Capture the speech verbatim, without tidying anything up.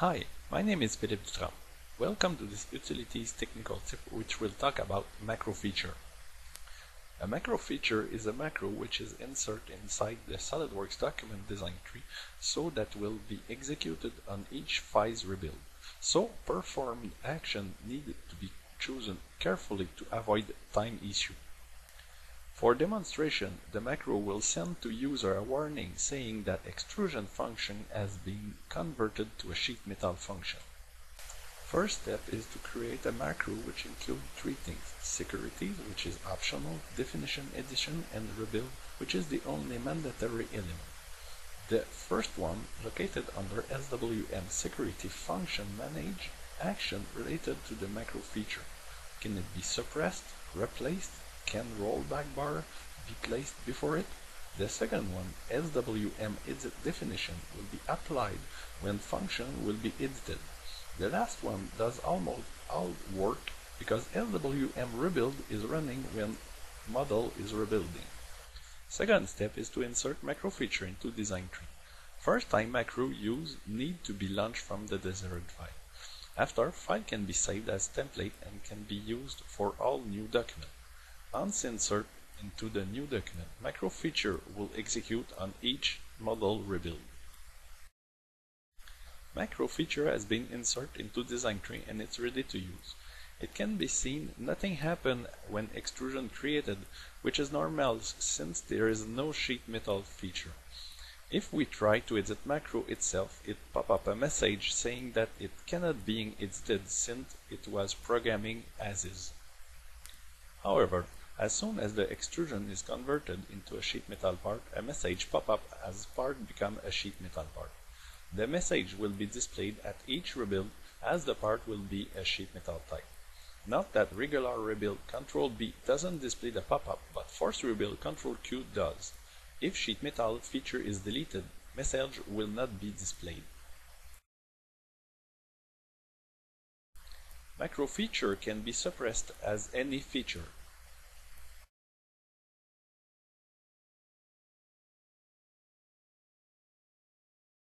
Hi, my name is Philippe Dutra. Welcome to this utilities technical tip which will talk about macro feature. A macro feature is a macro which is inserted inside the SOLIDWORKS document design tree so that will be executed on each file's rebuild. So performed action needed to be chosen carefully to avoid time issue. For demonstration, the macro will send to user a warning saying that extrusion function has been converted to a sheet metal function. First step is to create a macro which includes three things: security, which is optional, definition addition, and rebuild, which is the only mandatory element. The first one, located under S W M security function, manage action related to the macro feature. Can it be suppressed, replaced? Can rollback bar be placed before it? The second one, S W M edit definition, will be applied when function will be edited. The last one does almost all work because S W M rebuild is running when model is rebuilding. Second step is to insert macro feature into design tree. First time macro use need to be launched from the desired file. After, file can be saved as template and can be used for all new documents. Once inserted into the new document, macro feature will execute on each model rebuild. Macro feature has been inserted into design tree and it's ready to use. It can be seen nothing happened when extrusion created, which is normal since there is no sheet metal feature. If we try to edit macro itself, it pops up a message saying that it cannot be edited since it was programming as is. However, as soon as the extrusion is converted into a sheet metal part, a message pops up as part becomes a sheet metal part. The message will be displayed at each rebuild as the part will be a sheet metal type. Note that regular rebuild control B doesn't display the pop-up, but force rebuild control Q does. If sheet metal feature is deleted, message will not be displayed. Macro feature can be suppressed as any feature.